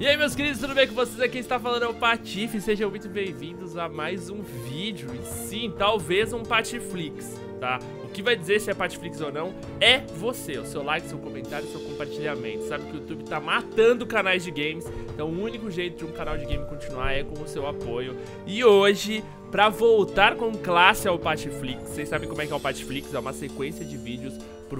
E aí, meus queridos, tudo bem com vocês? Aqui quem está falando é o Patife. Sejam muito bem-vindos a mais um vídeo. E sim, talvez um Patiflix, tá? O que vai dizer se é Patiflix ou não é você, o seu like, seu comentário, seu compartilhamento. Sabe que o YouTube tá matando canais de games, então o único jeito de um canal de game continuar é com o seu apoio. E hoje, pra voltar com classe ao Patiflix, vocês sabem como é que é o Patiflix, é uma sequência de vídeos por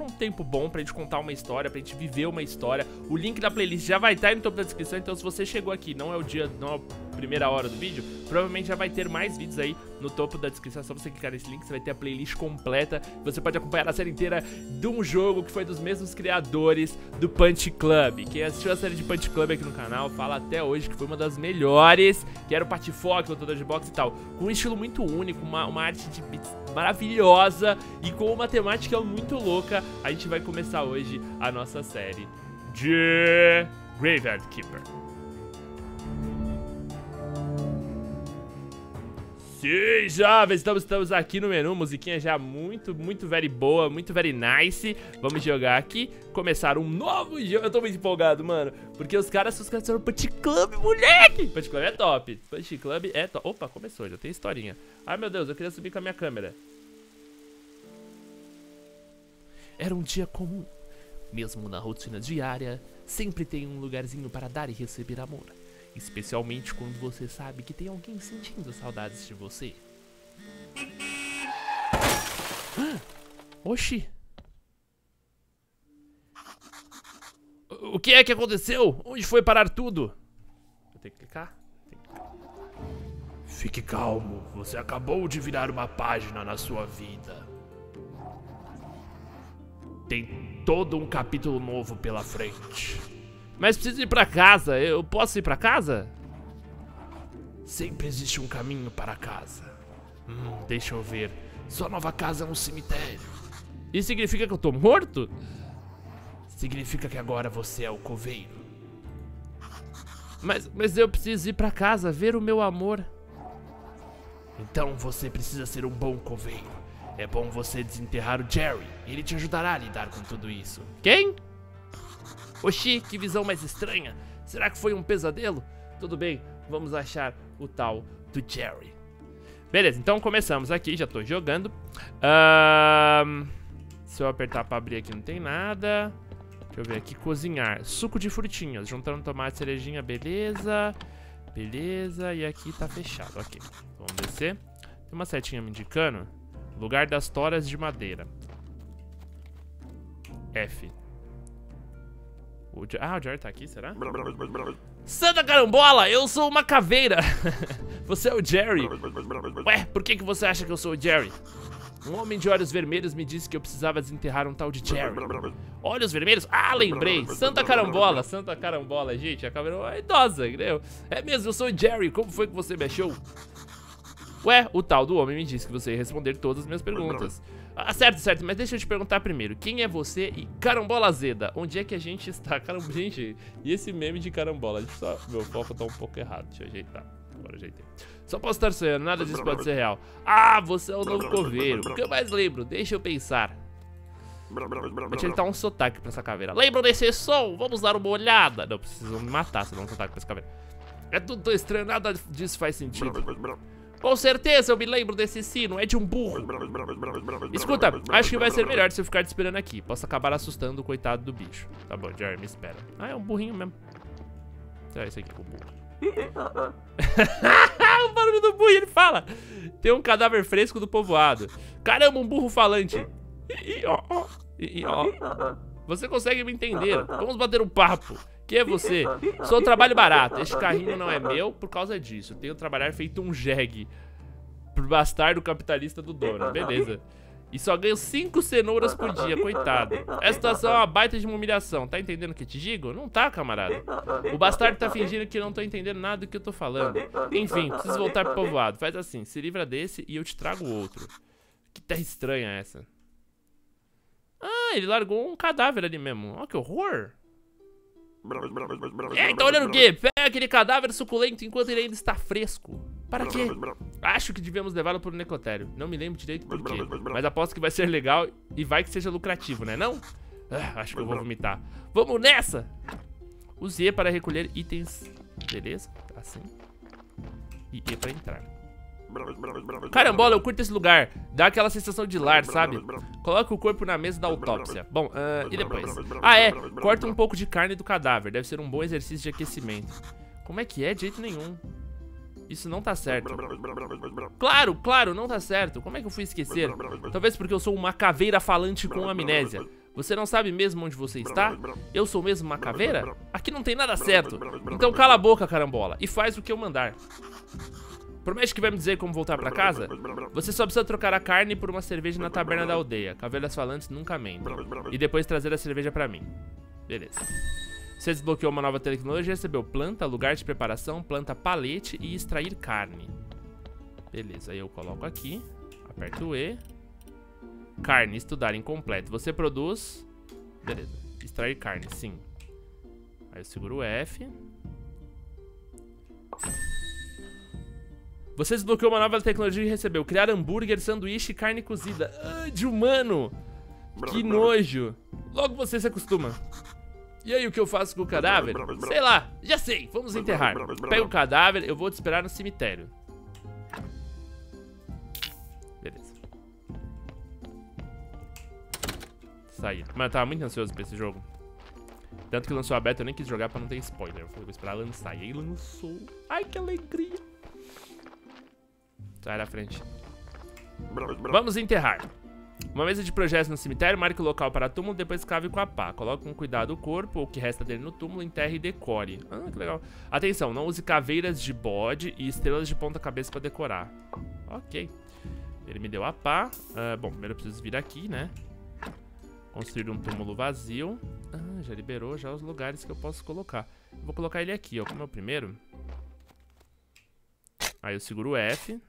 um tempo bom pra gente contar uma história, pra gente viver uma história. O link da playlist já vai estar aí no topo da descrição, então se você chegou aqui, não é a primeira hora do vídeo, provavelmente já vai ter mais vídeos aí no topo da descrição, é só você clicar nesse link, você vai ter a playlist completa, você pode acompanhar a série inteira de um jogo que foi dos mesmos criadores do Punch Club. Quem assistiu a série de Punch Club aqui no canal fala até hoje que foi uma das melhores, que era o Patife, lutador de boxe e tal, com um estilo muito único, uma arte de beats maravilhosa e com uma temática muito louca. A gente vai começar hoje a nossa série de Graveyard Keeper. Sim, jovens, estamos aqui no menu, musiquinha já muito very boa, muito very nice. Vamos jogar aqui, começar um novo jogo. Eu tô muito empolgado, mano, porque os caras são Punch Club, moleque! Punch Club é top, Punch Club é top. Opa, começou, já tem historinha. Ai, meu Deus, eu queria subir com a minha câmera. Era um dia comum, mesmo na rotina diária, sempre tem um lugarzinho para dar e receber amor. Especialmente quando você sabe que tem alguém sentindo saudades de você. Ah, oxi! O que é que aconteceu? Onde foi parar tudo? Eu tenho que clicar? Fique calmo, você acabou de virar uma página na sua vida. Tem todo um capítulo novo pela frente. Mas preciso ir pra casa, eu posso ir pra casa? Sempre existe um caminho para casa. Deixa eu ver. Sua nova casa é um cemitério. Isso significa que eu tô morto? Significa que agora você é o coveiro. Mas eu preciso ir pra casa, ver o meu amor. Então você precisa ser um bom coveiro. É bom você desenterrar o Jerry. Ele te ajudará a lidar com tudo isso. Quem? Oxi, que visão mais estranha. Será que foi um pesadelo? Tudo bem, vamos achar o tal do Jerry. Beleza, então começamos aqui, já tô jogando. Se eu apertar pra abrir aqui não tem nada. Deixa eu ver aqui, cozinhar. Suco de frutinhas, juntando tomate e cerejinha, beleza. Beleza, e aqui tá fechado, ok. Vamos descer. Tem uma setinha me indicando. Lugar das toras de madeira. F. Ah, o Jerry tá aqui, será? Santa carambola, eu sou uma caveira. Você é o Jerry. Ué, por que você acha que eu sou o Jerry? Um homem de olhos vermelhos me disse que eu precisava desenterrar um tal de Jerry. Olhos vermelhos? Ah, lembrei. Santa carambola, gente. A caveira é idosa, entendeu? É mesmo, eu sou o Jerry. Como foi que você me achou? Ué, o tal do homem me disse que você ia responder todas as minhas perguntas. Ah, certo, mas deixa eu te perguntar primeiro. Quem é você e carambola azeda? Onde é que a gente está? Caramba, gente, e esse meme de carambola? Só... Meu foco tá um pouco errado, deixa eu ajeitar. Agora eu ajeitei. Só posso estar sonhando, nada disso pode ser real. Ah, você é o novo coveiro. O que eu mais lembro? Deixa eu pensar. Vou tentar um sotaque pra essa caveira. Lembram desse som? Vamos dar uma olhada. Não, precisam me matar se não um sotaque pra essa caveira. É tudo tão estranho, nada disso faz sentido. Com certeza eu me lembro desse sino, é de um burro. Escuta, acho que vai ser melhor se eu ficar te esperando aqui. Posso acabar assustando o coitado do bicho. Tá bom, Jerry, me espera. Ah, é um burrinho mesmo. Será esse aqui é o burro? O barulho do burro, ele fala. Tem um cadáver fresco do povoado. Caramba, um burro falante. Você consegue me entender? Vamos bater um papo. Que é você? Sou um trabalho barato. Este carrinho não é meu por causa disso. Tenho trabalhar feito um jegue pro bastardo capitalista do dono. Beleza. E só ganho 5 cenouras por dia, coitado. Essa situação é uma baita de uma humilhação. Tá entendendo o que te digo? Não tá, camarada. O bastardo tá fingindo que não tô entendendo nada do que eu tô falando. Enfim, preciso voltar pro povoado. Faz assim, se livra desse e eu te trago outro. Que terra estranha essa. Ah, ele largou um cadáver ali mesmo. Ó, que horror. Ei, tá olhando o quê? Pega aquele cadáver suculento enquanto ele ainda está fresco. Para quê? Acho que devemos levá-lo para o necrotério. Não me lembro direito por quê, mas aposto que vai ser legal e vai que seja lucrativo, né não? Ah, acho que eu vou vomitar. Vamos nessa! Use E para recolher itens. Beleza, assim. E E para entrar. Carambola, eu curto esse lugar. Dá aquela sensação de lar, sabe? Coloca o corpo na mesa da autópsia. Bom, e depois? Ah, é. Corta um pouco de carne do cadáver. Deve ser um bom exercício de aquecimento. Como é que é? De jeito nenhum. Isso não tá certo. Claro, claro, não tá certo. Como é que eu fui esquecer? Talvez porque eu sou uma caveira falante com amnésia. Você não sabe mesmo onde você está? Eu sou mesmo uma caveira? Aqui não tem nada certo. Então cala a boca, carambola, e faz o que eu mandar. Promete que vai me dizer como voltar pra casa? Você só precisa trocar a carne por uma cerveja na taberna da aldeia. Caveiras falantes nunca mentem. E depois trazer a cerveja pra mim. Beleza. Você desbloqueou uma nova tecnologia, recebeu planta, lugar de preparação, planta palete e extrair carne. Beleza, aí eu coloco aqui, aperto o E. Carne, estudar incompleto. Você produz... Beleza, extrair carne, sim. Aí eu seguro o F. Você desbloqueou uma nova tecnologia e recebeu criar hambúrguer, sanduíche e carne cozida. Ah, de humano! Que nojo! Logo você se acostuma. E aí, o que eu faço com o cadáver? Sei lá, já sei, vamos enterrar. Pega o cadáver, eu vou te esperar no cemitério. Beleza. Saí. Mano, eu tava muito ansioso pra esse jogo. Tanto que lançou a beta, eu nem quis jogar pra não ter spoiler. Eu falei, vou esperar lançar, e aí lançou. Ai, que alegria. Sai da frente. Vamos enterrar. Uma mesa de projetos no cemitério, marque o local para túmulo, depois cave com a pá. Coloque com cuidado o corpo, ou o que resta dele no túmulo, enterre e decore. Ah, que legal. Atenção, não use caveiras de bode e estrelas de ponta cabeça para decorar. Ok. Ele me deu a pá. Bom, primeiro eu preciso vir aqui, né? Construir um túmulo vazio. Ah, já liberou já os lugares que eu posso colocar. Vou colocar ele aqui, ó, como é o primeiro. Aí eu seguro o F.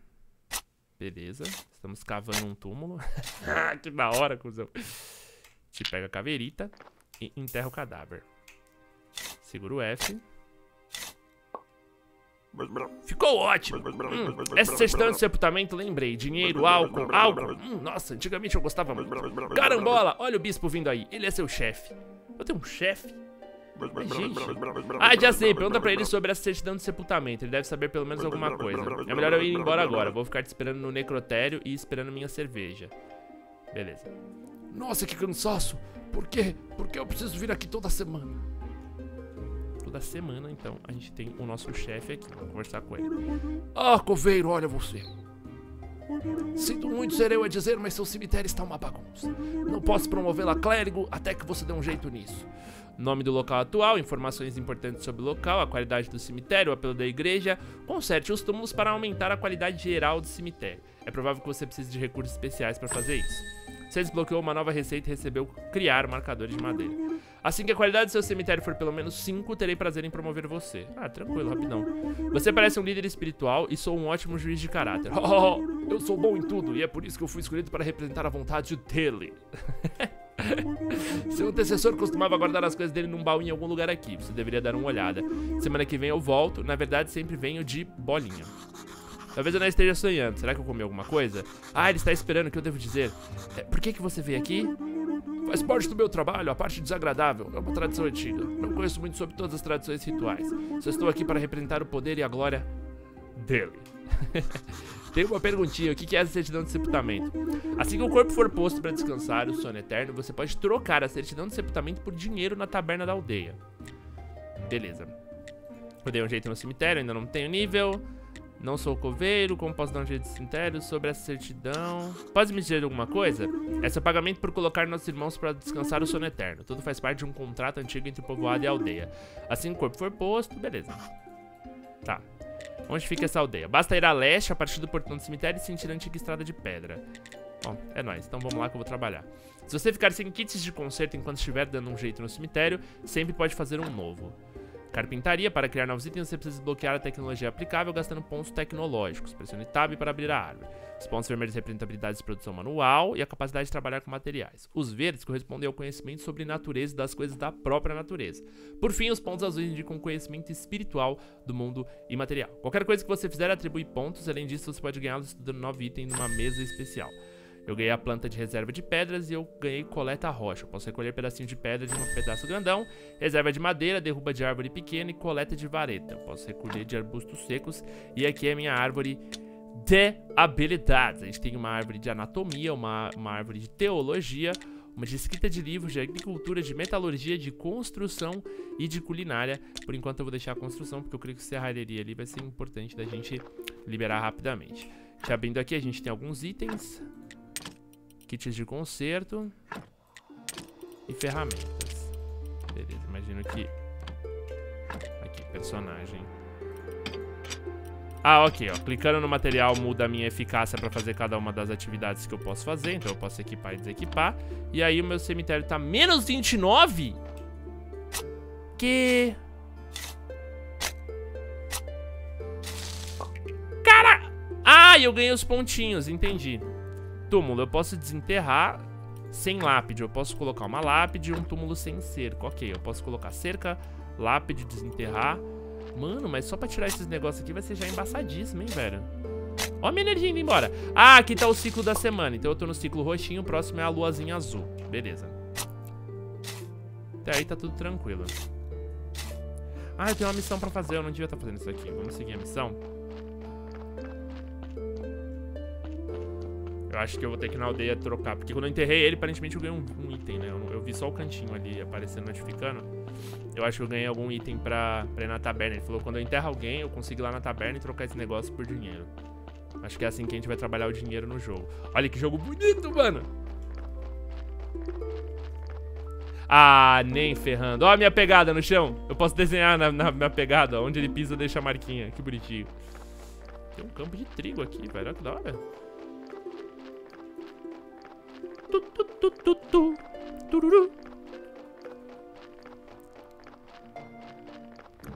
Beleza, estamos cavando um túmulo. Que da hora, cuzão. Te pega a caveirita e enterra o cadáver. Segura o F. Ficou ótimo. Essa questão de sepultamento, lembrei. Dinheiro, álcool, álcool. Nossa, antigamente eu gostava muito. Carambola, olha o bispo vindo aí. Ele é seu chefe. Eu tenho um chefe? Gente. Ah, já sei, pergunta pra ele sobre a certidão de sepultamento. Ele deve saber pelo menos alguma coisa. É melhor eu ir embora agora, vou ficar te esperando no necrotério e esperando minha cerveja. Beleza. Nossa, que cansaço. Por quê? Porque eu preciso vir aqui toda semana. Toda semana, então, a gente tem o nosso chefe aqui. Vamos conversar com ele. Ah, coveiro, olha você. Sinto muito ser eu a dizer, mas seu cemitério está uma bagunça. Não posso promovê-la clérigo até que você dê um jeito nisso. Nome do local atual, informações importantes sobre o local, a qualidade do cemitério, o apelo da igreja. Conserte os túmulos para aumentar a qualidade geral do cemitério. É provável que você precise de recursos especiais para fazer isso. Você desbloqueou uma nova receita e recebeu criar marcadores de madeira. Assim que a qualidade do seu cemitério for pelo menos 5, terei prazer em promover você. Ah, tranquilo, rapidão. Você parece um líder espiritual e sou um ótimo juiz de caráter. Oh, eu sou bom em tudo e é por isso que eu fui escolhido para representar a vontade dele. Seu antecessor costumava guardar as coisas dele num baú em algum lugar aqui. Você deveria dar uma olhada. Semana que vem eu volto. Na verdade, sempre venho de bolinha. Talvez eu não esteja sonhando. Será que eu comi alguma coisa? Ah, ele está esperando. O que eu devo dizer? Por que você veio aqui? Faz parte do meu trabalho, a parte desagradável. É uma tradição antiga. Não conheço muito sobre todas as tradições rituais. Só estou aqui para representar o poder e a glória dele. Tem uma perguntinha, o que é a certidão de sepultamento? Assim que o corpo for posto para descansar, o sono eterno, você pode trocar a certidão de sepultamento por dinheiro na taberna da aldeia. Beleza. Eu dei um jeito no cemitério, ainda não tenho nível. Não sou coveiro, como posso dar um jeito no cemitério? Sobre essa certidão... Pode me dizer alguma coisa? É seu pagamento por colocar nossos irmãos para descansar o sono eterno. Tudo faz parte de um contrato antigo entre o povoado e a aldeia. Assim que o corpo for posto, beleza. Tá. Onde fica essa aldeia? Basta ir a leste, a partir do portão do cemitério, e sentir a antiga estrada de pedra. Bom, é nóis, então vamos lá que eu vou trabalhar. Se você ficar sem kits de conserto enquanto estiver dando um jeito no cemitério, sempre pode fazer um novo. Carpintaria, para criar novos itens você precisa desbloquear a tecnologia aplicável gastando pontos tecnológicos. Pressione Tab para abrir a árvore. Os pontos vermelhos representam habilidades de produção manual e a capacidade de trabalhar com materiais. Os verdes correspondem ao conhecimento sobre natureza das coisas da própria natureza. Por fim, os pontos azuis indicam conhecimento espiritual do mundo imaterial. Qualquer coisa que você fizer atribui pontos, além disso você pode ganhá-los estudando 9 itens numa mesa especial. Eu ganhei a planta de reserva de pedras e eu ganhei coleta rocha. Eu posso recolher pedacinho de pedra de um pedaço grandão, reserva de madeira, derruba de árvore pequena e coleta de vareta. Eu posso recolher de arbustos secos e aqui é a minha árvore de habilidades. A gente tem uma árvore de anatomia, uma árvore de teologia, uma de escrita de livros, de agricultura, de metalurgia, de construção e de culinária. Por enquanto eu vou deixar a construção, porque eu creio que a serralheria ali vai ser importante da gente liberar rapidamente. Já abrindo aqui, a gente tem alguns itens, kits de conserto e ferramentas. Beleza, imagino que... Aqui, personagem. Ah, ok, ó. Clicando no material muda a minha eficácia pra fazer cada uma das atividades que eu posso fazer. Então eu posso equipar e desequipar. E aí o meu cemitério tá menos 29? Que... Cara! Ah, eu ganhei os pontinhos, entendi. Túmulo, eu posso desenterrar sem lápide. Eu posso colocar uma lápide e um túmulo sem cerca. Ok, eu posso colocar cerca, lápide, desenterrar. Mano, mas só pra tirar esses negócios aqui vai ser já embaçadíssimo, hein, velho? Ó a minha energia indo embora. Ah, aqui tá o ciclo da semana. Então eu tô no ciclo roxinho, o próximo é a luazinha azul. Beleza. Até aí tá tudo tranquilo. Ah, eu tenho uma missão pra fazer. Eu não devia estar fazendo isso aqui. Vamos seguir a missão. Eu acho que eu vou ter que ir na aldeia trocar. Porque quando eu enterrei ele, aparentemente eu ganhei um item, né? Eu vi só o cantinho ali aparecendo, notificando. Eu acho que eu ganhei algum item pra ir na taberna. Ele falou, quando eu enterro alguém, eu consigo ir lá na taberna e trocar esse negócio por dinheiro. Acho que é assim que a gente vai trabalhar o dinheiro no jogo. Olha que jogo bonito, mano. Ah, nem ferrando. Ó a minha pegada no chão. Eu posso desenhar na minha pegada. Onde ele pisa, deixa a marquinha. Que bonitinho. Tem um campo de trigo aqui, velho. Olha que da hora. Tu, tu, tu, tu, tu. Tururu.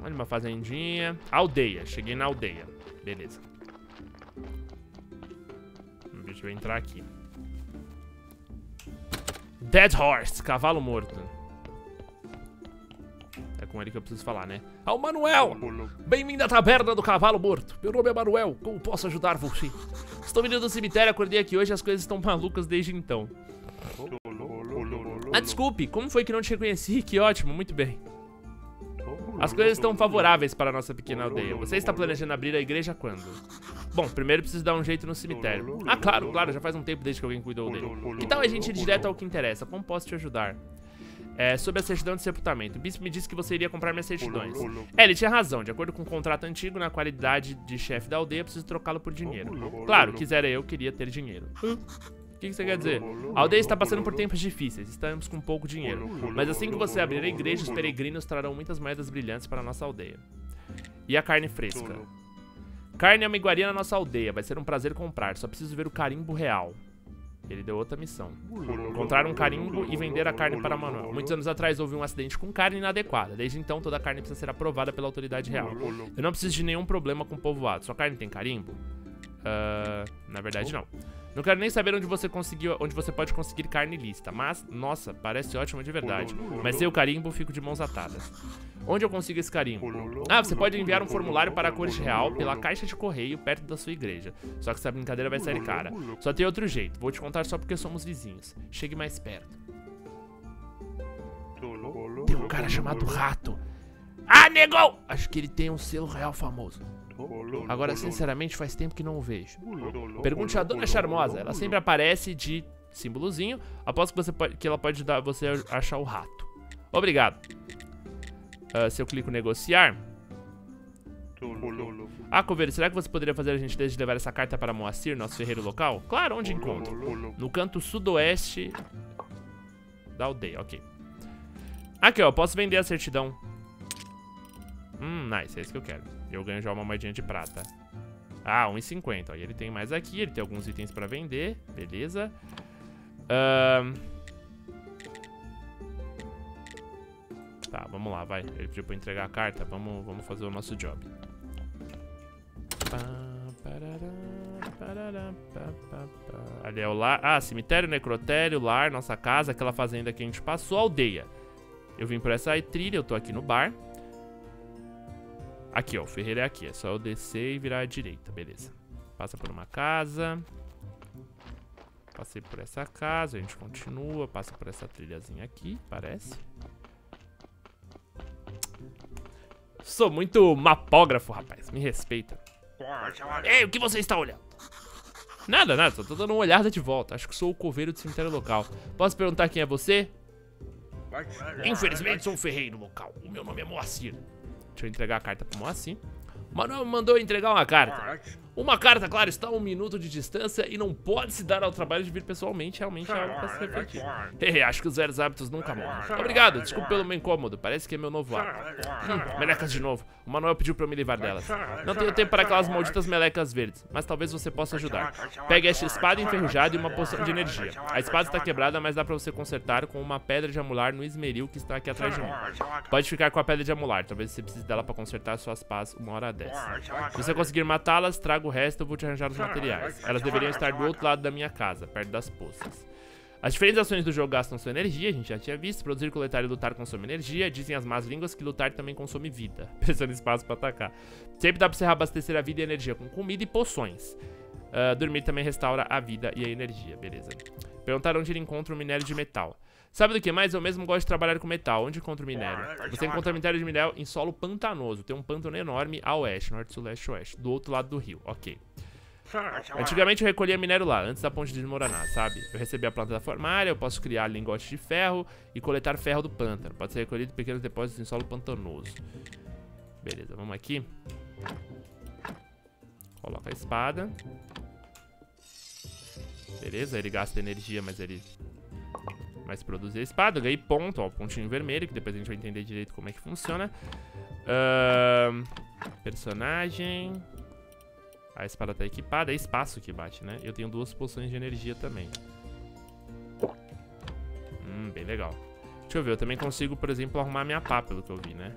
Olha uma fazendinha. Aldeia. Cheguei na aldeia. Beleza. Deixa eu entrar aqui. Dead Horse. Cavalo morto. É com ele que eu preciso falar, né? Ah, o Manuel! Bem-vindo à taberna do cavalo morto. Meu nome é Manuel. Como posso ajudar você? Estou vindo do cemitério. Acordei aqui hoje. As coisas estão malucas desde então. Ah, desculpe. Como foi que não te reconheci? Que ótimo. Muito bem. As coisas estão favoráveis para a nossa pequena aldeia. Você está planejando abrir a igreja quando? Bom, primeiro preciso dar um jeito no cemitério. Ah, claro, claro, já faz um tempo desde que alguém cuidou dele. Que tal a gente ir direto ao que interessa? Como posso te ajudar? É, sobre a certidão de sepultamento. O bispo me disse que você iria comprar minhas certidões. É, ele tinha razão. De acordo com o contrato antigo, na qualidade de chefe da aldeia, preciso trocá-lo por dinheiro. Claro, quisera eu, queria ter dinheiro. O que você quer dizer? A aldeia está passando por tempos difíceis, estamos com pouco dinheiro. Mas assim que você abrir a igreja, os peregrinos trarão muitas moedas brilhantes para a nossa aldeia. E a carne fresca? Carne é uma iguaria na nossa aldeia, vai ser um prazer comprar, só preciso ver o carimbo real. Ele deu outra missão. Encontrar um carimbo e vender a carne para Manuel. Muitos anos atrás houve um acidente com carne inadequada. Desde então, toda a carne precisa ser aprovada pela autoridade real. Eu não preciso de nenhum problema com o povoado. Sua carne tem carimbo? Na verdade, não. Não quero nem saber onde você pode conseguir carne lista. Mas, nossa, parece ótimo de verdade. Mas sem o carimbo, fico de mãos atadas. Onde eu consigo esse carimbo? Ah, você pode enviar um formulário para a corte real pela caixa de correio perto da sua igreja. Só que essa brincadeira vai sair cara. Só tem outro jeito. Vou te contar só porque somos vizinhos. Chegue mais perto. Tem um cara chamado Rato. Ah, negou! Acho que ele tem um selo real famoso. Agora, sinceramente, faz tempo que não o vejo. Pergunte à Dona Charmosa. Ela sempre aparece de símbolozinho. Aposto que, ela pode ajudar você a achar o rato. Obrigado. Se eu clico negociar... Ah, coveiro, será que você poderia fazer a gentileza de levar essa carta para Moacir, nosso ferreiro local? Claro, onde encontro? No canto sudoeste da aldeia, ok. Aqui, ó, posso vender a certidão. Nice, é isso que eu quero. Eu ganho já uma moedinha de prata. Ah, 1,50. Ele tem mais aqui, ele tem alguns itens pra vender. Beleza. Tá, vamos lá, vai. Ele pediu pra eu entregar a carta. Vamos fazer o nosso job. Ali é o lar. Ah, cemitério, necrotério, lar, nossa casa. Aquela fazenda que a gente passou, aldeia. Eu vim por essa trilha, eu tô aqui no bar. Aqui, ó, o ferreiro é aqui. É só eu descer e virar à direita, beleza. Passa por uma casa. Passei por essa casa, a gente continua. Passa por essa trilhazinha aqui, parece. Sou muito mapógrafo, rapaz. Me respeita. Ei, o que você está olhando? Nada, nada. Só tô dando uma olhada de volta. Acho que sou o coveiro do cemitério local. Posso perguntar quem é você? Infelizmente sou um ferreiro local. O meu nome é Moacir. Deixa eu entregar a carta pro Moacir. O Manuel me mandou entregar uma carta. Uma carta, claro, está a 1 minuto de distância e não pode se dar ao trabalho de vir pessoalmente. Realmente é algo pra se refletir. Acho que os velhos hábitos nunca morrem. Obrigado, desculpe pelo meu incômodo. Parece que é meu novo hábito. Melecas de novo. O Manuel pediu pra eu me livrar delas. Não tenho tempo para aquelas malditas melecas verdes, mas talvez você possa ajudar. Pegue esta espada enferrujada e uma poção de energia. A espada está quebrada, mas dá pra você consertar com uma pedra de amular no esmeril que está aqui atrás de mim. Pode ficar com a pedra de amular. Talvez você precise dela pra consertar suas pás 1h10. Se você conseguir matá-las, traga o resto, eu vou te arranjar os materiais. Elas deveriam estar do outro lado da minha casa, perto das poças. As diferentes ações do jogo gastam sua energia, a gente já tinha visto. Produzir, coletar e lutar consome energia. Dizem as más línguas que lutar também consome vida, pensando em espaço pra atacar. Sempre dá pra você reabastecer a vida e a energia com comida e poções. Dormir também restaura a vida e a energia, beleza. Perguntaram onde ele encontra o minério de metal. Sabe do que mais? Eu mesmo gosto de trabalhar com metal. Onde encontra o minério? Você encontra minério de minério em solo pantanoso. Tem um pântano enorme a oeste, norte, sul, leste, oeste. Do outro lado do rio, ok. Antigamente eu recolhia minério lá, antes da ponte de desmoronar, sabe? Eu recebi a planta da formalha, eu posso criar lingotes de ferro e coletar ferro do pântano. Pode ser recolhido em pequenos depósitos em solo pantanoso. Beleza, vamos aqui. Coloca a espada. Beleza, ele gasta energia, mas ele... Mas produzir a espada, eu ganhei ponto, ó, pontinho vermelho, que depois a gente vai entender direito como é que funciona. Personagem. A espada tá equipada, é espaço que bate, né? Eu tenho 2 poções de energia também. Bem legal. Deixa eu ver, eu também consigo, por exemplo, arrumar minha pá, pelo que eu vi, né?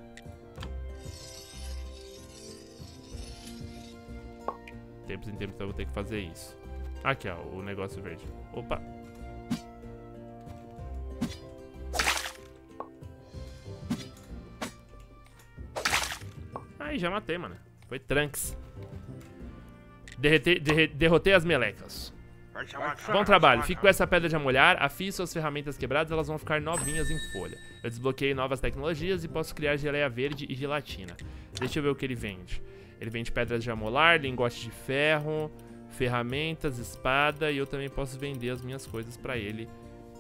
Tempos em tempos eu vou ter que fazer isso. Aqui, ó, o negócio verde. Opa! Aí, já matei, mano. Foi tranks. Derrotei as melecas. Bom trabalho. Fique com essa pedra de amolhar. Afie suas ferramentas quebradas, elas vão ficar novinhas em folha. Eu desbloqueei novas tecnologias e posso criar geleia verde e gelatina. Deixa eu ver o que ele vende. Ele vende pedras de amolar, lingote de ferro, ferramentas, espada. E eu também posso vender as minhas coisas pra ele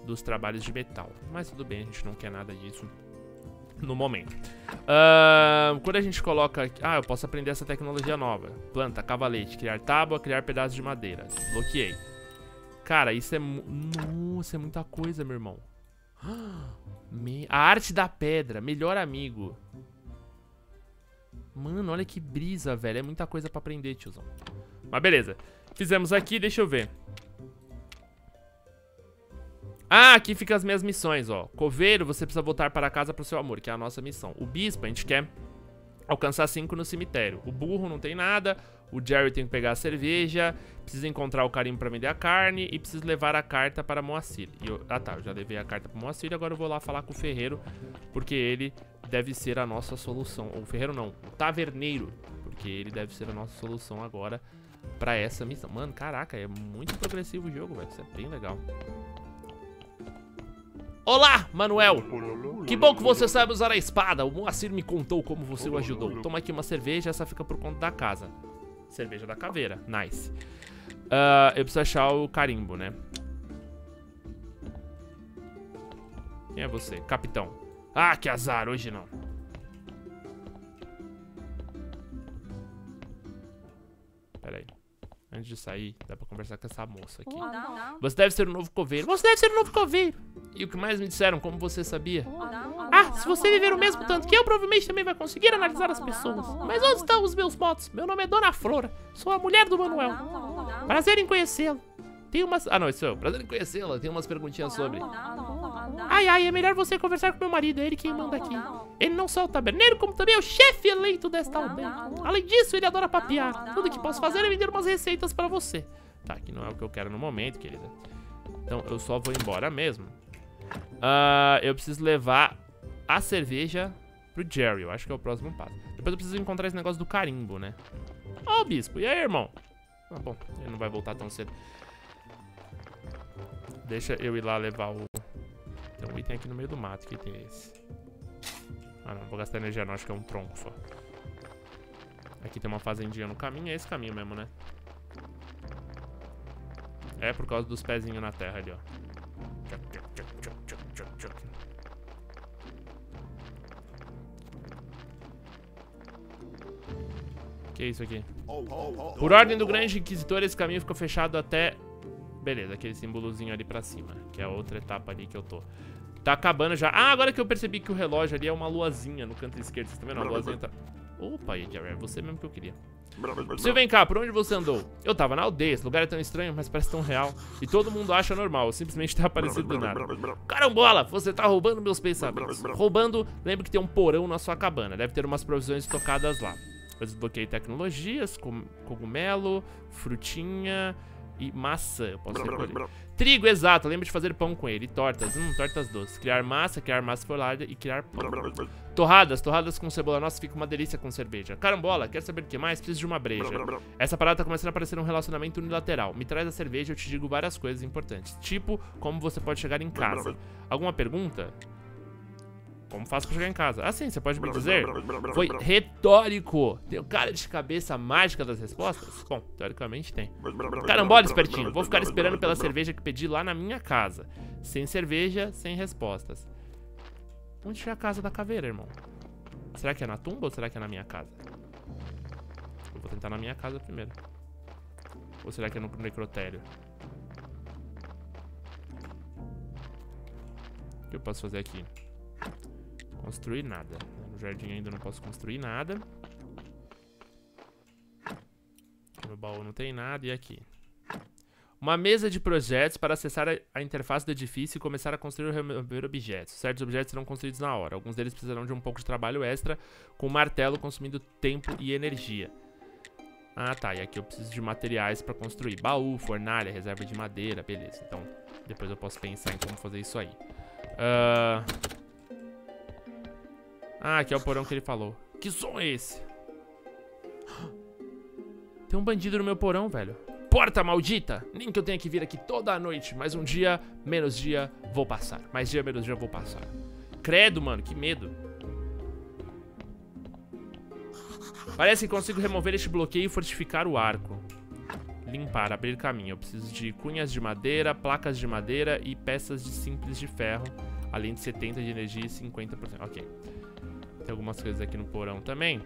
dos trabalhos de metal. Mas tudo bem, a gente não quer nada disso no momento. Quando a gente coloca aqui... Ah, eu posso aprender essa tecnologia nova. Planta, cavalete, criar tábua, criar pedaços de madeira. Desbloqueei. Cara, isso é... Nossa, é muita coisa, meu irmão. A arte da pedra. Melhor amigo. Mano, olha que brisa, velho. É muita coisa pra aprender, tiozão. Mas beleza. Fizemos aqui, deixa eu ver. Ah, aqui ficam as minhas missões, ó. Coveiro, você precisa voltar para casa pro seu amor, que é a nossa missão. O bispo, a gente quer alcançar 5 no cemitério. O burro não tem nada. O Jerry tem que pegar a cerveja. Precisa encontrar o carimbo pra vender a carne. E precisa levar a carta para Moacir. Ah tá, eu já levei a carta para Moacir. Agora eu vou lá falar com o ferreiro, porque ele deve ser a nossa solução. Ou o ferreiro não, o taverneiro. Porque ele deve ser a nossa solução agora pra essa missão. Mano, caraca, é muito progressivo o jogo, velho. Isso é bem legal. Olá, Manuel! Que bom que você sabe usar a espada. O Moacir me contou como você o ajudou. Toma aqui uma cerveja, essa fica por conta da casa. Cerveja da caveira, nice. Eu preciso achar o carimbo, né? Quem é você? Capitão. Ah, que azar, hoje não. Pera aí. Antes de sair, dá pra conversar com essa moça aqui. Você deve ser o novo coveiro. Você deve ser o novo coveiro. E o que mais me disseram, como você sabia? Ah, se você viver o mesmo tanto que eu, provavelmente também vai conseguir analisar as pessoas. Mas onde estão os meus motos? Meu nome é Dona Flora. Sou a mulher do Manuel. Prazer em conhecê-lo. Tem umas... Ah, não, isso é eu. Prazer em conhecê-la. Tem umas perguntinhas sobre... Ai, é melhor você conversar com meu marido. É ele quem manda aqui. Ele não só é o taberneiro, como também é o chefe eleito desta aldeia. Além disso, ele adora papear. Tudo que posso fazer é vender umas receitas pra você. Tá, que não é o que eu quero no momento, querida. Então, eu só vou embora mesmo. Eu preciso levar a cerveja pro Jerry. Eu acho que é o próximo passo. Depois eu preciso encontrar esse negócio do carimbo, né? Ó, bispo. E aí, irmão? Ah, bom. Ele não vai voltar tão cedo. Deixa eu ir lá levar o... Tem um item aqui no meio do mato. Que item é esse? Ah, não. Vou gastar energia não. Acho que é um tronco só. Aqui tem uma fazendinha no caminho. É esse caminho mesmo, né? É por causa dos pezinhos na terra ali, ó. Que é isso aqui? Por ordem do grande inquisitor, esse caminho ficou fechado até... Beleza, aquele símbolozinho ali pra cima, que é a outra etapa ali que eu tô. Tá acabando já. Ah, agora que eu percebi que o relógio ali é uma luazinha no canto esquerdo. Vocês estão vendo? A luazinha tá... Opa, Jerry, é você mesmo que eu queria. Você vem cá, por onde você andou? Eu tava na aldeia, esse lugar é tão estranho, mas parece tão real. E todo mundo acha normal, eu simplesmente tá aparecido do nada. Carambola, você tá roubando meus pensamentos. Roubando, lembra que tem um porão na sua cabana. Deve ter umas provisões tocadas lá. Eu desbloqueei tecnologias, cogumelo, frutinha e maçã, eu posso recolher. Trigo, exato, lembra de fazer pão com ele. E tortas, tortas doces. Criar massa folhada e criar pão. Torradas, torradas com cebola. Nossa, fica uma delícia com cerveja. Carambola, quer saber o que mais? Preciso de uma breja. Essa parada tá começando a parecer um relacionamento unilateral. Me traz a cerveja, eu te digo várias coisas importantes. Tipo, como você pode chegar em casa. Alguma pergunta? Como faço pra chegar em casa? Ah, sim, você pode me dizer? Foi retórico. Tem o cara de cabeça mágica das respostas? Bom, teoricamente tem. Carambola, espertinho. Vou ficar esperando pela cerveja que pedi lá na minha casa. Sem cerveja, sem respostas. Onde é a casa da caveira, irmão? Será que é na tumba ou será que é na minha casa? Eu vou tentar na minha casa primeiro. Ou será que é no necrotério? O que eu posso fazer aqui? Construir nada. No jardim ainda não posso construir nada. No baú não tem nada. E aqui? Uma mesa de projetos para acessar a interface do edifício e começar a construir ou remover objetos. Certos objetos serão construídos na hora. Alguns deles precisarão de um pouco de trabalho extra com o martelo, consumindo tempo e energia. Ah, tá. E aqui eu preciso de materiais para construir. Baú, fornalha, reserva de madeira. Beleza. Então, depois eu posso pensar em como fazer isso aí. Ah, aqui é o porão que ele falou. Que som é esse? Tem um bandido no meu porão, velho. Porta maldita! Nem que eu tenha que vir aqui toda a noite. Mas um dia, menos dia, vou passar. Mais dia, menos dia, vou passar. Credo, mano, que medo. Parece que consigo remover este bloqueio e fortificar o arco. Limpar, abrir caminho. Eu preciso de cunhas de madeira, placas de madeira e peças de simples de ferro. Além de 70% de energia e 50%. Ok. Tem algumas coisas aqui no porão também.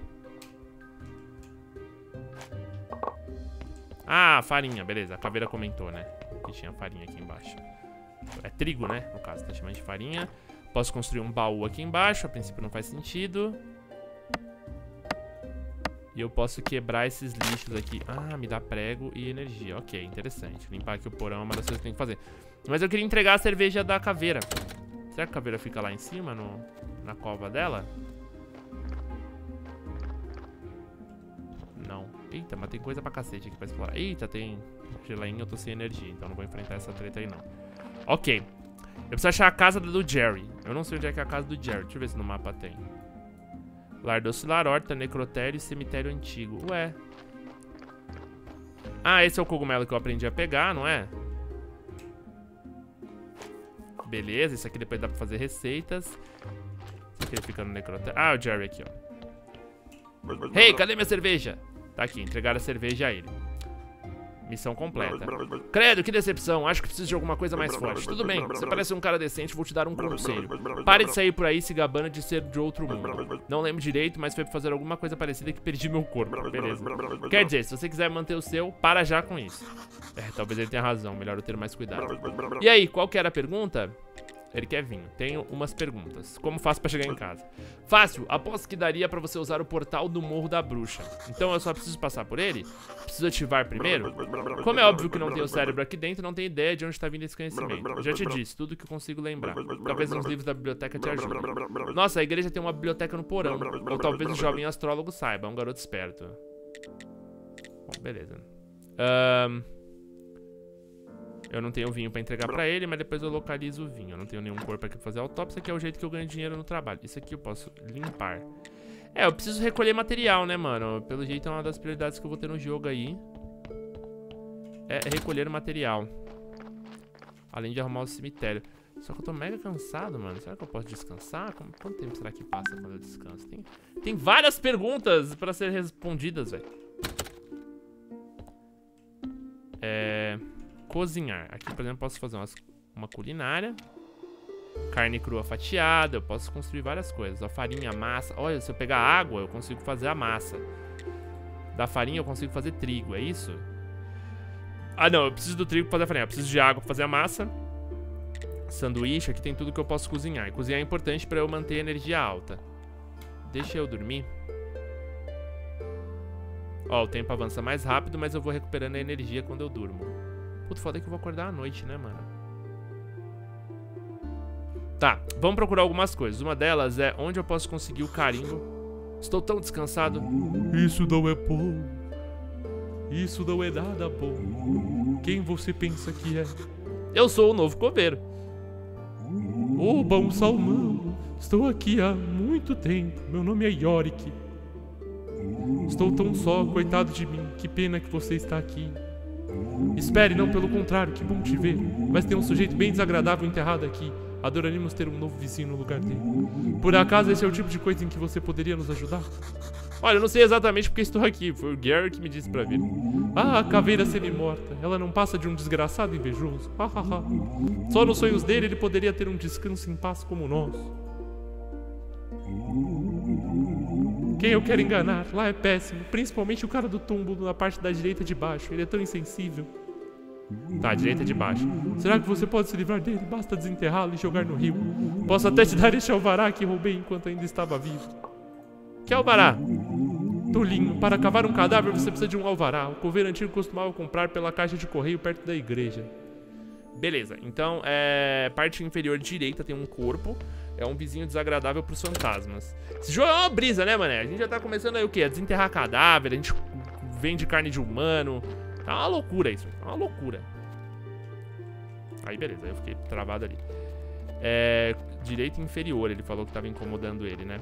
Ah, farinha, beleza. A caveira comentou, né? Que tinha farinha aqui embaixo. É trigo, né? No caso, tá chamando de farinha. Posso construir um baú aqui embaixo. A princípio não faz sentido. E eu posso quebrar esses lixos aqui. Ah, me dá prego e energia. Ok, interessante. Limpar aqui o porão é uma das coisas que eu tenho que fazer. Mas eu queria entregar a cerveja da caveira. Será que a caveira fica lá em cima, na cova dela? Não. Eita, mas tem coisa pra cacete aqui pra explorar. Eita, tem geleinho, eu tô sem energia, então não vou enfrentar essa treta aí, não. Ok. Eu preciso achar a casa do Jerry. Eu não sei onde é que é a casa do Jerry. Deixa eu ver se no mapa tem. Lar do Oscilar, horta, necrotério e cemitério antigo. Ué. Ah, esse é o cogumelo que eu aprendi a pegar, não é? Beleza, isso aqui depois dá pra fazer receitas. Isso aqui fica no necrotério. Ah, o Jerry aqui, ó. Hey, cadê minha cerveja? Tá aqui, entregar a cerveja a ele. Missão completa. Credo, que decepção, acho que preciso de alguma coisa mais forte. Tudo bem, você parece um cara decente, vou te dar um conselho. Pare de sair por aí se gabando de ser de outro mundo. Não lembro direito, mas foi pra fazer alguma coisa parecida que perdi meu corpo. Beleza. Quer dizer, se você quiser manter o seu, para já com isso. É, talvez ele tenha razão, melhor eu ter mais cuidado. E aí, qual que era a pergunta? Ele quer vinho. Tenho umas perguntas. Como faço pra chegar em casa? Fácil. Aposto que daria pra você usar o portal do Morro da Bruxa. Então eu só preciso passar por ele? Preciso ativar primeiro? Como é óbvio que não tenho o cérebro aqui dentro, não tenho ideia de onde tá vindo esse conhecimento. Eu já te disse, tudo que eu consigo lembrar. Talvez uns livros da biblioteca te ajudem. Nossa, a igreja tem uma biblioteca no porão. Ou talvez o jovem astrólogo saiba. É um garoto esperto. Bom, beleza. Eu não tenho vinho pra entregar pra ele, mas depois eu localizo o vinho. Eu não tenho nenhum corpo aqui pra fazer autópsia, que é o jeito que eu ganho dinheiro no trabalho. Isso aqui eu posso limpar. É, eu preciso recolher material, né, mano? Pelo jeito é uma das prioridades que eu vou ter no jogo aí. É recolher material. Além de arrumar o cemitério. Só que eu tô mega cansado, mano. Será que eu posso descansar? Quanto tempo será que passa quando eu descanso? Tem várias perguntas pra ser respondidas, velho. Cozinhar. Aqui, por exemplo, eu posso fazer uma culinária. Carne crua fatiada. Eu posso construir várias coisas. A farinha, a massa. Olha, se eu pegar água, eu consigo fazer a massa. Da farinha eu consigo fazer trigo, é isso? Ah, não, eu preciso do trigo pra fazer a farinha. Eu preciso de água pra fazer a massa. Sanduíche, aqui tem tudo que eu posso cozinhar. E cozinhar é importante pra eu manter a energia alta. Deixa eu dormir. Ó, o tempo avança mais rápido, mas eu vou recuperando a energia quando eu durmo. Puto, foda é que eu vou acordar à noite, né, mano? Tá, vamos procurar algumas coisas. Uma delas é onde eu posso conseguir o carimbo. Estou tão descansado. Isso não é bom. Isso não é nada bom. Quem você pensa que é? Eu sou o novo coveiro. Oh, bom salmão. Estou aqui há muito tempo. Meu nome é Yorick. Estou tão só, coitado de mim. Que pena que você está aqui. Espere, não, pelo contrário. Que bom te ver. Mas tem um sujeito bem desagradável enterrado aqui. Adoraríamos ter um novo vizinho no lugar dele. Por acaso esse é o tipo de coisa em que você poderia nos ajudar? Olha, eu não sei exatamente porque estou aqui. Foi o Gary que me disse pra vir. Ah, a caveira semi-morta. Ela não passa de um desgraçado invejoso. Só nos sonhos dele ele poderia ter um descanso em paz como o nosso. Quem eu quero enganar? Lá é péssimo. Principalmente o cara do túmulo na parte da direita de baixo. Ele é tão insensível. Tá, à direita de baixo. Será que você pode se livrar dele? Basta desenterrá-lo e jogar no rio. Posso até te dar este alvará que roubei enquanto ainda estava vivo. Que alvará? Tolinho, para cavar um cadáver você precisa de um alvará. O coveiro antigo costumava comprar pela caixa de correio perto da igreja. Beleza, então parte inferior direita tem um corpo. É um vizinho desagradável pros fantasmas. Esse jogo é uma brisa, né, mané? A gente já tá começando aí o quê? A desenterrar cadáver. A gente vende carne de humano. Tá uma loucura isso, tá uma loucura. Aí beleza, eu fiquei travado ali. Direito inferior, ele falou que tava incomodando ele, né?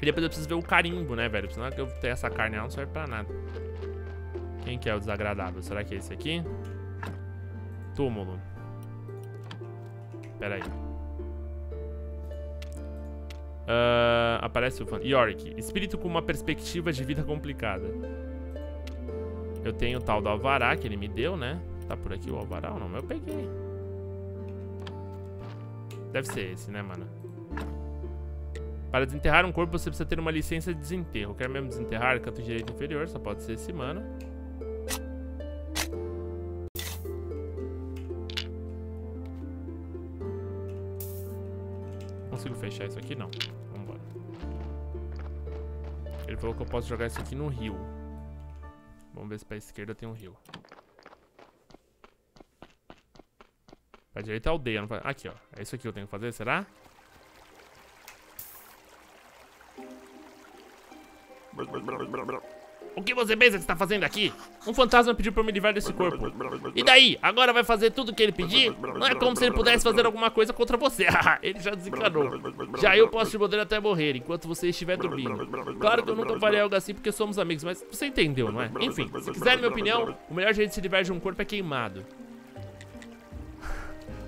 E depois eu preciso ver o carimbo, né, velho? Senão é que eu tenho essa carne, ela não serve pra nada. Quem que é o desagradável? Será que é esse aqui? Túmulo. Pera aí. Aparece o fã. Yorick, espírito com uma perspectiva de vida complicada. Eu tenho o tal do alvará que ele me deu, né? Tá por aqui o alvará ou não? Eu peguei. Deve ser esse, né, mano? Para desenterrar um corpo, você precisa ter uma licença de desenterro. Eu quero mesmo desenterrar, canto direito inferior. Só pode ser esse, mano. Consigo fechar isso aqui? Não. Vambora. Ele falou que eu posso jogar isso aqui no rio. Vamos ver se pra esquerda tem um rio. Pra direita é a aldeia. Não faz... Aqui, ó. É isso aqui que eu tenho que fazer, será? O que você pensa que está fazendo aqui? Um fantasma pediu pra eu me livrar desse corpo. E daí? Agora vai fazer tudo o que ele pedir? Não é como se ele pudesse fazer alguma coisa contra você. Ele já desencanou. Já eu posso te morder até morrer, enquanto você estiver dormindo. Claro que eu nunca faria algo assim porque somos amigos, mas você entendeu, não é? Enfim, se quiser minha opinião, o melhor jeito de se livrar de um corpo é queimado.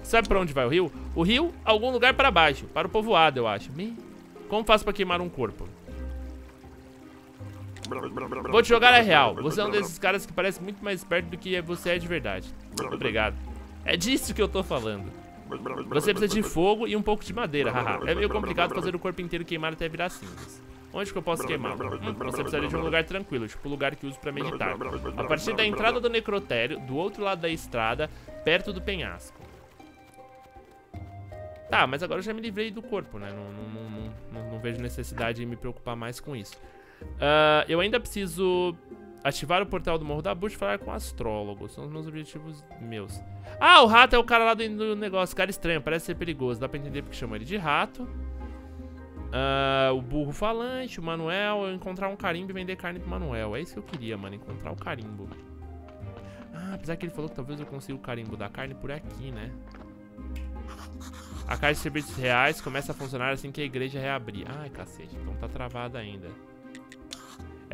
Sabe pra onde vai o rio? O rio, algum lugar para baixo. Para o povoado, eu acho. Como faço pra queimar um corpo? Vou te jogar a real. Você é um desses caras que parece muito mais esperto do que você é de verdade. Obrigado. É disso que eu tô falando. Você precisa de fogo e um pouco de madeira, haha. É meio complicado fazer o corpo inteiro queimar até virar cinzas. Onde que eu posso queimar? Você precisaria de um lugar tranquilo, tipo o lugar que uso pra meditar. A partir da entrada do necrotério, do outro lado da estrada, perto do penhasco. Tá, mas agora eu já me livrei do corpo, né? Não vejo necessidade de me preocupar mais com isso. Eu ainda preciso ativar o portal do Morro da Bruxa e falar com o astrólogo. São os meus objetivos meus. Ah, o rato é o cara lá do negócio. Cara estranho, parece ser perigoso. Dá pra entender porque chama ele de rato. O burro falante, o Manuel. Encontrar um carimbo e vender carne pro Manuel. É isso que eu queria, mano, encontrar o carimbo. Ah, apesar que ele falou que talvez eu consiga o carimbo da carne por aqui, né? A caixa de serviços reais começa a funcionar assim que a igreja reabrir. Ai, cacete, então tá travada ainda.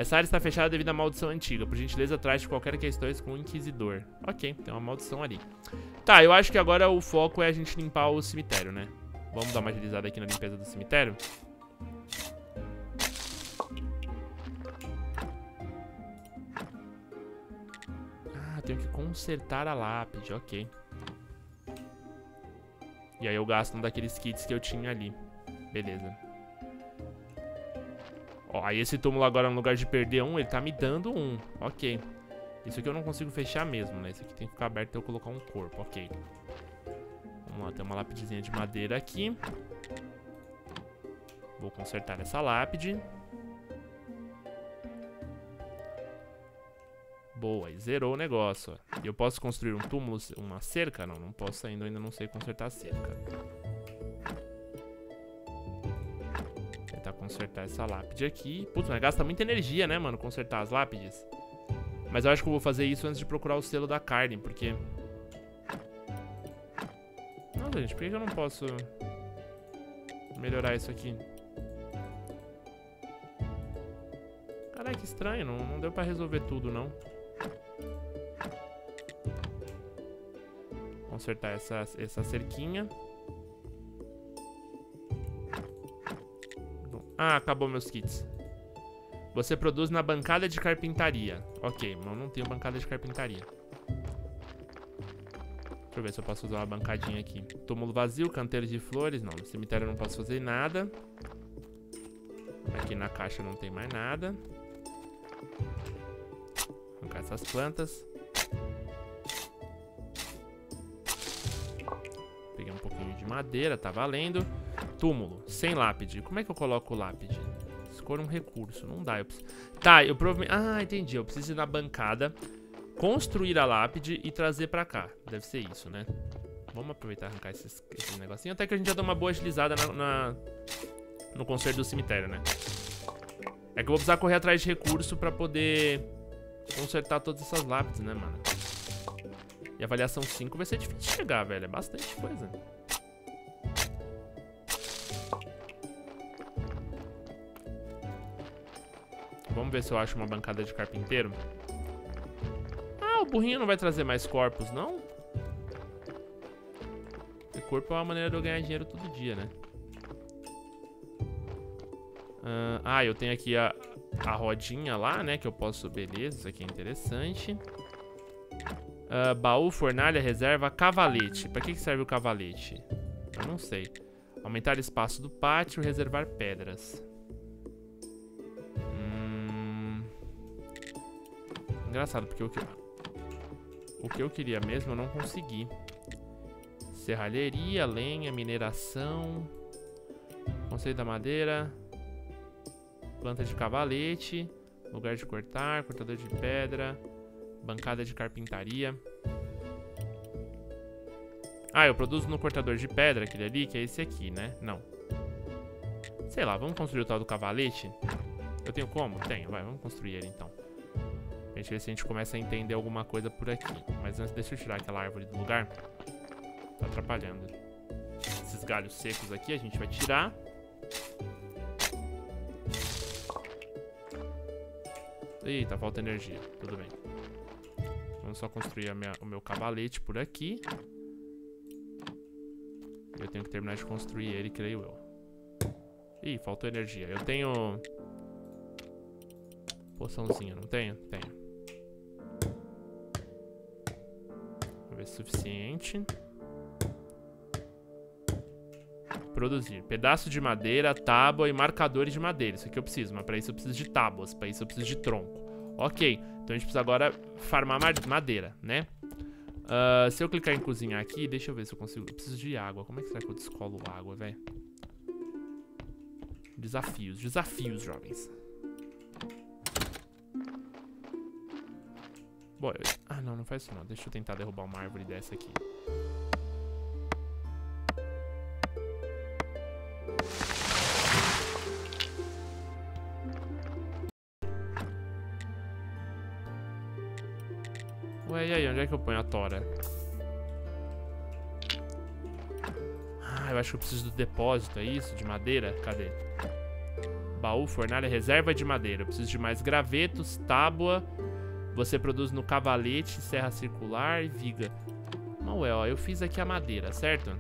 Essa área está fechada devido à maldição antiga. Por gentileza, trate qualquer questões com o Inquisidor. Ok, tem uma maldição ali. Tá, eu acho que agora o foco é a gente limpar o cemitério, né? Vamos dar uma agilizada aqui na limpeza do cemitério. Ah, tenho que consertar a lápide, ok. E aí eu gasto um daqueles kits que eu tinha ali. Beleza. Ó, aí esse túmulo agora, no lugar de perder um, ele tá me dando um. Ok. Isso aqui eu não consigo fechar mesmo, né? Isso aqui tem que ficar aberto até eu colocar um corpo, ok. Vamos lá, tem uma lapidezinha de madeira aqui. Vou consertar essa lápide. Boa, e zerou o negócio. E eu posso construir um túmulo, uma cerca? Não, não posso ainda não sei consertar a cerca. Tentar consertar essa lápide aqui. Putz, mas gasta muita energia, né, mano, consertar as lápides. Mas eu acho que eu vou fazer isso antes de procurar o selo da carne, porque... Não, gente, por que eu não posso melhorar isso aqui? Caraca, que estranho, não deu pra resolver tudo, não. Consertar essa cerquinha. Ah, acabou meus kits. Você produz na bancada de carpintaria. Ok, mas eu não tenho bancada de carpintaria. Deixa eu ver se eu posso usar uma bancadinha aqui. Túmulo vazio, canteiro de flores. Não, no cemitério eu não posso fazer nada. Aqui na caixa não tem mais nada. Vou arrancar essas plantas. Peguei um pouquinho de madeira, tá valendo. Túmulo, sem lápide. Como é que eu coloco lápide? Escolha um recurso, não dá. Eu preciso... Tá, eu provavelmente... Ah, entendi. Eu preciso ir na bancada, construir a lápide e trazer pra cá. Deve ser isso, né? Vamos aproveitar e arrancar esses negocinhos. Até que a gente já dá uma boa agilizada no conserto do cemitério, né? É que eu vou precisar correr atrás de recurso pra poder consertar todas essas lápides, né, mano? E a avaliação 5 vai ser difícil de chegar, velho. É bastante coisa. Vamos ver se eu acho uma bancada de carpinteiro. Ah, o burrinho não vai trazer mais corpos, não? Porque corpo é uma maneira de eu ganhar dinheiro todo dia, né? Ah, eu tenho aqui a rodinha lá, né? Que eu posso... Beleza, isso aqui é interessante. Baú, fornalha, reserva, cavalete. Pra que serve o cavalete? Eu não sei. Aumentar o espaço do pátio, reservar pedras. Engraçado, porque o que eu queria mesmo eu não consegui. Serralheria, lenha, mineração. Conselho da madeira. Planta de cavalete. Lugar de cortar, cortador de pedra. Bancada de carpintaria. Ah, eu produzo no cortador de pedra, aquele ali, que é esse aqui, né? Não. Sei lá, vamos construir o tal do cavalete? Eu tenho como? Tenho, vai, vamos construir ele então. A gente vê se a gente começa a entender alguma coisa por aqui. Mas antes, deixa eu tirar aquela árvore do lugar. Tá atrapalhando. Esses galhos secos aqui a gente vai tirar. Eita, falta energia. Tudo bem. Vamos só construir o meu cavalete por aqui. Eu tenho que terminar de construir ele, creio eu. Ih, faltou energia. Eu tenho... Poçãozinha, não tenho? Tenho. Vamos ver se é suficiente. Produzir. Pedaço de madeira, tábua e marcadores de madeira. Isso aqui eu preciso, mas pra isso eu preciso de tábuas. Pra isso eu preciso de tronco. Ok, então a gente precisa agora farmar madeira, né? Se eu clicar em cozinhar aqui, deixa eu ver se eu consigo. Eu preciso de água. Como é que será que eu descolo água, velho? Desafios, desafios, jovens. Bom, ah, não faz isso não. Deixa eu tentar derrubar uma árvore dessa aqui. Ué, e aí? Onde é que eu ponho a tora? Ah, eu acho que eu preciso do depósito, é isso? De madeira? Cadê? Baú, fornalha, reserva de madeira. Eu preciso de mais gravetos, tábua. Você produz no cavalete, serra circular e viga. Manuel, ó, eu fiz aqui a madeira, certo?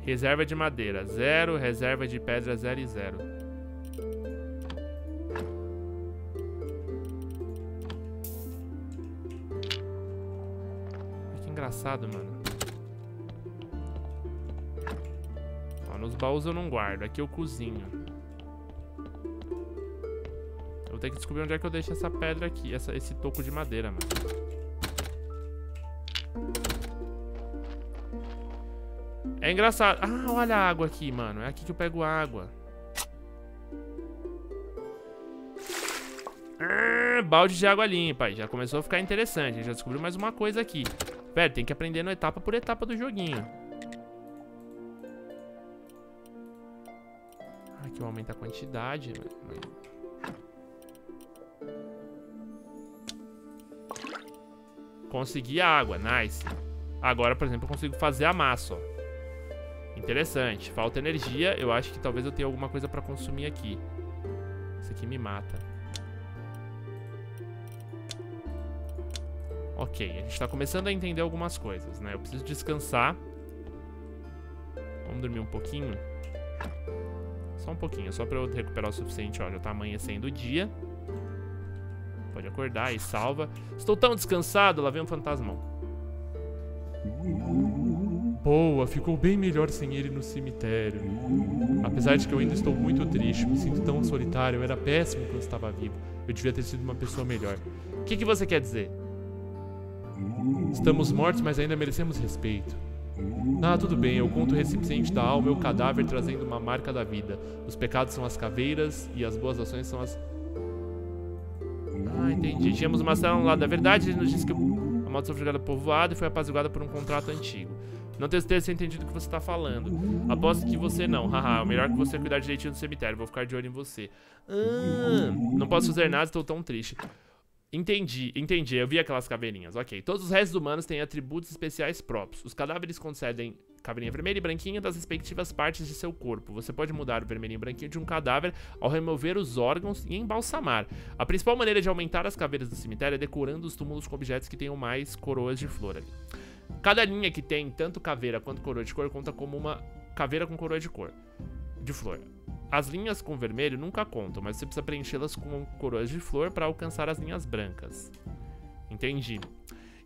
Reserva de madeira, 0. Reserva de pedra, 0 e 0. Que engraçado, mano. Ó, nos baús eu não guardo. Aqui eu cozinho. Eu vou ter que descobrir onde é que eu deixo essa pedra aqui. Esse toco de madeira, mano. É engraçado. Ah, olha a água aqui, mano. É aqui que eu pego água. Balde de água limpa. Já começou a ficar interessante. Já descobriu mais uma coisa aqui. Velho, tem que aprender etapa por etapa do joguinho. Aqui eu aumento a quantidade. Consegui a água. Nice. Agora, por exemplo, eu consigo fazer a massa, ó. Interessante. Falta energia. Eu acho que talvez eu tenha alguma coisa pra consumir aqui. Isso aqui me mata. Ok. A gente tá começando a entender algumas coisas, né? Eu preciso descansar. Vamos dormir um pouquinho. Só um pouquinho. Só pra eu recuperar o suficiente. Ó, já tá amanhecendo o dia. Pode acordar e salva. Estou tão descansado. Lá vem um fantasmão. Boa, ficou bem melhor sem ele no cemitério. Apesar de que eu ainda estou muito triste, me sinto tão solitário, eu era péssimo quando estava vivo. Eu devia ter sido uma pessoa melhor. O que você quer dizer? Estamos mortos, mas ainda merecemos respeito. Ah, tudo bem, eu conto o recipiente da alma e o cadáver trazendo uma marca da vida. Os pecados são as caveiras e as boas ações são as... Ah, entendi. Tínhamos uma sala lá da verdade, ele nos disse que a maldição foi jogada povoado e foi apaziguada por um contrato antigo. Não tenho certeza se eu entendi do que você tá falando. Aposto que você não. Haha, é melhor que você cuidar direitinho do cemitério. Vou ficar de olho em você. Não posso fazer nada, estou tão triste. Entendi, entendi. Eu vi aquelas caveirinhas. Ok. Todos os restos humanos têm atributos especiais próprios. Os cadáveres concedem caveirinha vermelha e branquinha das respectivas partes de seu corpo. Você pode mudar o vermelho e branquinho de um cadáver ao remover os órgãos e embalsamar. A principal maneira de aumentar as caveiras do cemitério é decorando os túmulos com objetos que tenham mais coroas de flor ali. Cada linha que tem tanto caveira quanto coroa de cor conta como uma caveira com coroa de cor de flor. As linhas com vermelho nunca contam, mas você precisa preenchê-las com coroas de flor para alcançar as linhas brancas. Entendi.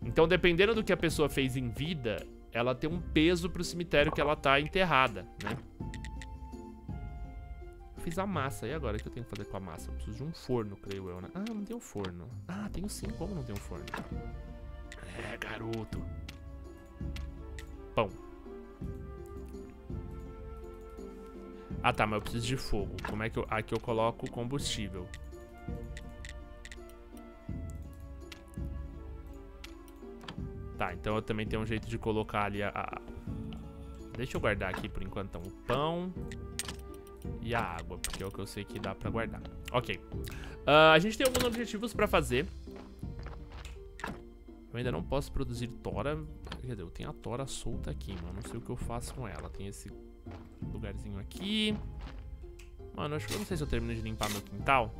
Então, dependendo do que a pessoa fez em vida, ela tem um peso pro cemitério que ela tá enterrada, né? Eu fiz a massa. E agora? O que eu tenho que fazer com a massa? Eu preciso de um forno, creio eu, né? Ah, não tenho forno. Ah, tenho sim. Como não tenho forno? É, garoto. Pão. Ah tá, mas eu preciso de fogo. Como é que eu... Aqui eu coloco o combustível. Tá, então eu também tenho um jeito de colocar ali a... Deixa eu guardar aqui por enquanto então, o pão e a água, porque é o que eu sei que dá pra guardar. Ok. A gente tem alguns objetivos pra fazer. Eu ainda não posso produzir tora. Quer dizer, eu tenho a tora solta aqui, mano. Não sei o que eu faço com ela. Tem esse lugarzinho aqui. Mano, acho que eu não sei se eu termino de limpar meu quintal.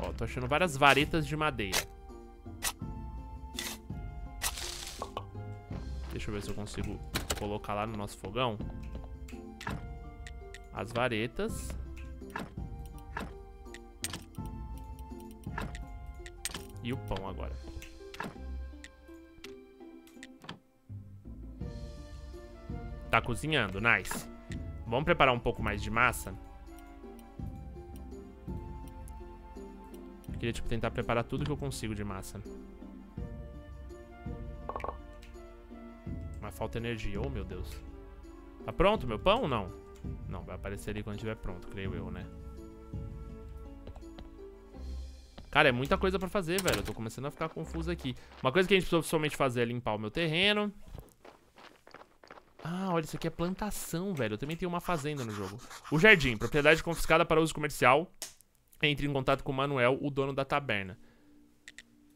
Ó, tô achando várias varetas de madeira. Deixa eu ver se eu consigo colocar lá no nosso fogão. As varetas. E o pão agora. Tá cozinhando, nice. Vamos preparar um pouco mais de massa. Eu queria, tipo, tentar preparar tudo que eu consigo de massa. Mas falta energia, oh meu Deus. Tá pronto meu pão ou não? Não, vai aparecer ali quando estiver pronto, creio eu, né? Cara, é muita coisa pra fazer, velho. Eu tô começando a ficar confuso aqui. Uma coisa que a gente precisa somente fazer é limpar o meu terreno. Ah, olha, isso aqui é plantação, velho. Eu também tenho uma fazenda no jogo. O jardim, propriedade confiscada para uso comercial. Entre em contato com o Manuel, o dono da taberna.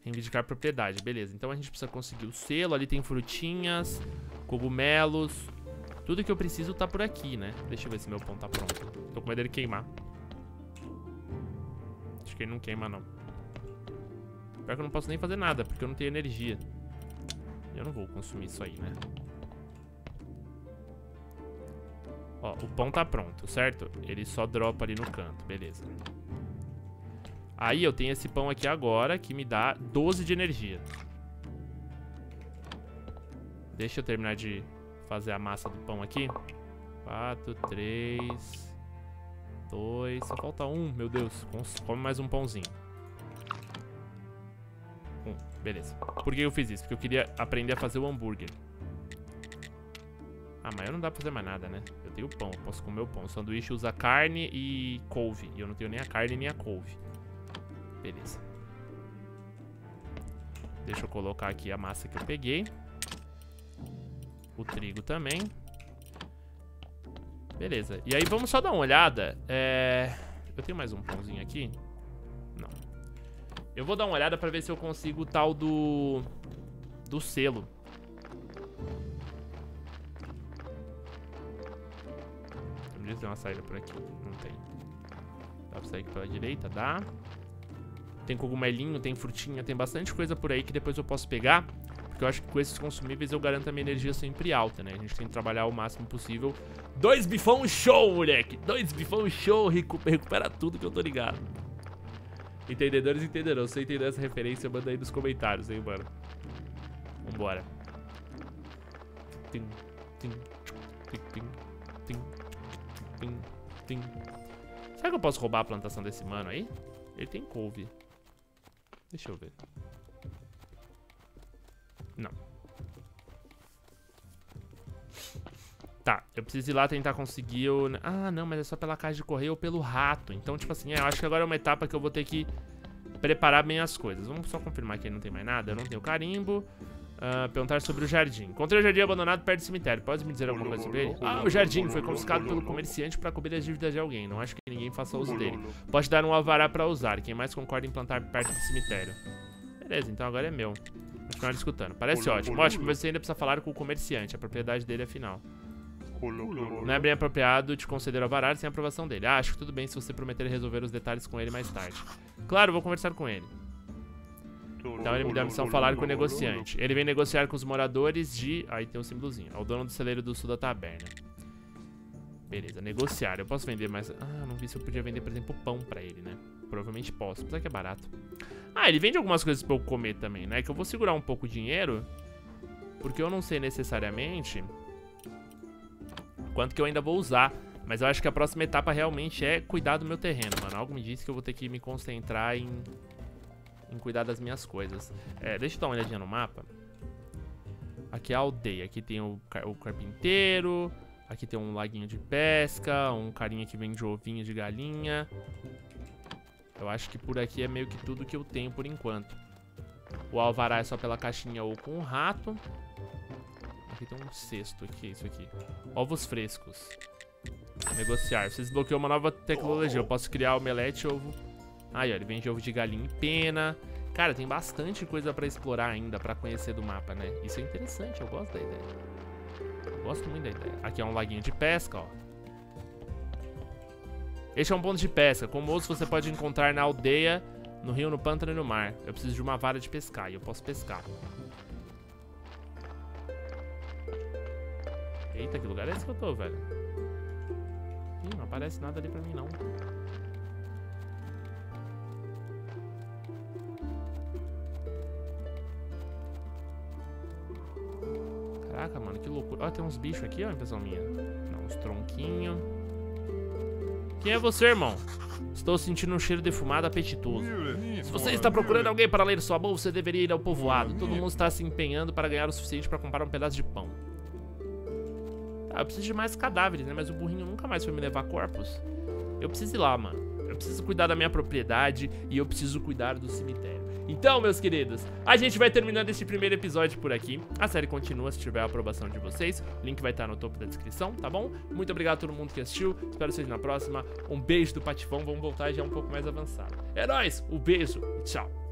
Reivindicar propriedade, beleza. Então a gente precisa conseguir o selo. Ali tem frutinhas, cogumelos. Tudo que eu preciso tá por aqui, né? Deixa eu ver se meu pão tá pronto. Tô com medo dele queimar. Acho que ele não queima, não. Pior que eu não posso nem fazer nada, porque eu não tenho energia. Eu não vou consumir isso aí, né? Ó, o pão tá pronto, certo? Ele só dropa ali no canto, beleza. Aí eu tenho esse pão aqui agora, que me dá 12 de energia. Deixa eu terminar de fazer a massa do pão aqui. 4, 3, 2, só falta um, meu Deus. Come mais um pãozinho. Beleza. Por que eu fiz isso? Porque eu queria aprender a fazer o hambúrguer. Ah, mas eu não dá pra fazer mais nada, né? Eu tenho pão, eu posso comer o pão. O sanduíche usa carne e couve. E eu não tenho nem a carne nem a couve. Beleza. Deixa eu colocar aqui a massa que eu peguei. O trigo também. Beleza. E aí vamos só dar uma olhada. Eu tenho mais um pãozinho aqui. Não. Eu vou dar uma olhada pra ver se eu consigo o tal do selo. Tem uma saída por aqui. Não tem. Dá pra sair aqui pela direita? Dá. Tem cogumelinho, tem frutinha, tem bastante coisa por aí que depois eu posso pegar. Porque eu acho que com esses consumíveis eu garanto a minha energia sempre alta, né? A gente tem que trabalhar o máximo possível. 2 bifão show, moleque! 2 bifão show! Recupera tudo que eu tô ligado. Entendedores entenderão. Se você entendeu essa referência, manda aí nos comentários, hein, mano? Vambora. Tim, tim, tim, tim, tim, tim, tim. Será que eu posso roubar a plantação desse mano aí? Ele tem couve. Deixa eu ver. Não. Tá, eu preciso ir lá tentar conseguir o... Ah, não, mas é só pela caixa de correio ou pelo rato. Então, tipo assim, eu acho que agora é uma etapa que eu vou ter que preparar bem as coisas. Vamos só confirmar que ele não tem mais nada. Eu não tenho carimbo. Perguntar sobre o jardim. Encontrei o jardim abandonado perto do cemitério. Pode me dizer alguma coisa sobre ele? Ah, o jardim foi confiscado pelo comerciante para cobrir as dívidas de alguém. Não acho que ninguém faça uso dele. Pode dar um alvará para usar. Quem mais concorda em plantar perto do cemitério? Beleza, então agora é meu. Vou continuar escutando. Parece ótimo. Ótimo, mas você ainda precisa falar com o comerciante. A propriedade dele é final. Não é bem apropriado te conceder alvará sem a aprovação dele. Ah, acho que tudo bem se você prometer resolver os detalhes com ele mais tarde. Claro, vou conversar com ele. Então ele me deu a missão falar com o negociante. Ele vem negociar com os moradores de... Aí tem um símbolozinho. É o dono do celeiro do sul da taberna. Beleza, negociar. Eu posso vender mais... Ah, não vi se eu podia vender, por exemplo, pão pra ele, né? Provavelmente posso, apesar que é barato. Ah, ele vende algumas coisas pra eu comer também, né? Que eu vou segurar um pouco o dinheiro. Porque eu não sei necessariamente quanto que eu ainda vou usar. Mas eu acho que a próxima etapa realmente é cuidar do meu terreno, mano. Algo me disse que eu vou ter que me concentrar em cuidar das minhas coisas. Deixa eu dar uma olhadinha no mapa. Aqui é a aldeia. Aqui tem o carpinteiro. Aqui tem um laguinho de pesca. Um carinha que vende ovinho de galinha. Eu acho que por aqui é meio que tudo que eu tenho por enquanto. O alvará é só pela caixinha ou com um rato. Aqui tem um cesto. O que é isso aqui? Ovos frescos. Negociar. Você desbloqueou uma nova tecnologia. Eu posso criar omelete e ovo. Aí, ó, ele vende ovo de galinha e pena. Cara, tem bastante coisa pra explorar ainda, pra conhecer do mapa, né? Isso é interessante, eu gosto da ideia. Eu gosto muito da ideia. Aqui é um laguinho de pesca, ó. Este é um ponto de pesca. Como outros você pode encontrar na aldeia, no rio, no pântano e no mar. Eu preciso de uma vara de pescar e eu posso pescar. Eita, que lugar é esse que eu tô, velho? Não aparece nada ali pra mim, não. Caraca, mano, que loucura. Ó, tem uns bichos aqui, ó, impressão minha. Não, uns tronquinhos. Quem é você, irmão? Estou sentindo um cheiro defumado apetitoso. Se você está procurando alguém para ler sua mão, você deveria ir ao povoado. Todo mundo está se empenhando para ganhar o suficiente para comprar um pedaço de pão. Ah, eu preciso de mais cadáveres, né? Mas o burrinho nunca mais foi me levar corpos. Eu preciso ir lá, mano. Eu preciso cuidar da minha propriedade e eu preciso cuidar do cemitério. Então, meus queridos, a gente vai terminando este primeiro episódio por aqui. A série continua se tiver a aprovação de vocês. O link vai estar no topo da descrição, tá bom? Muito obrigado a todo mundo que assistiu. Espero vocês na próxima. Um beijo do Patifão. Vamos voltar já um pouco mais avançado. É nóis, um beijo e tchau.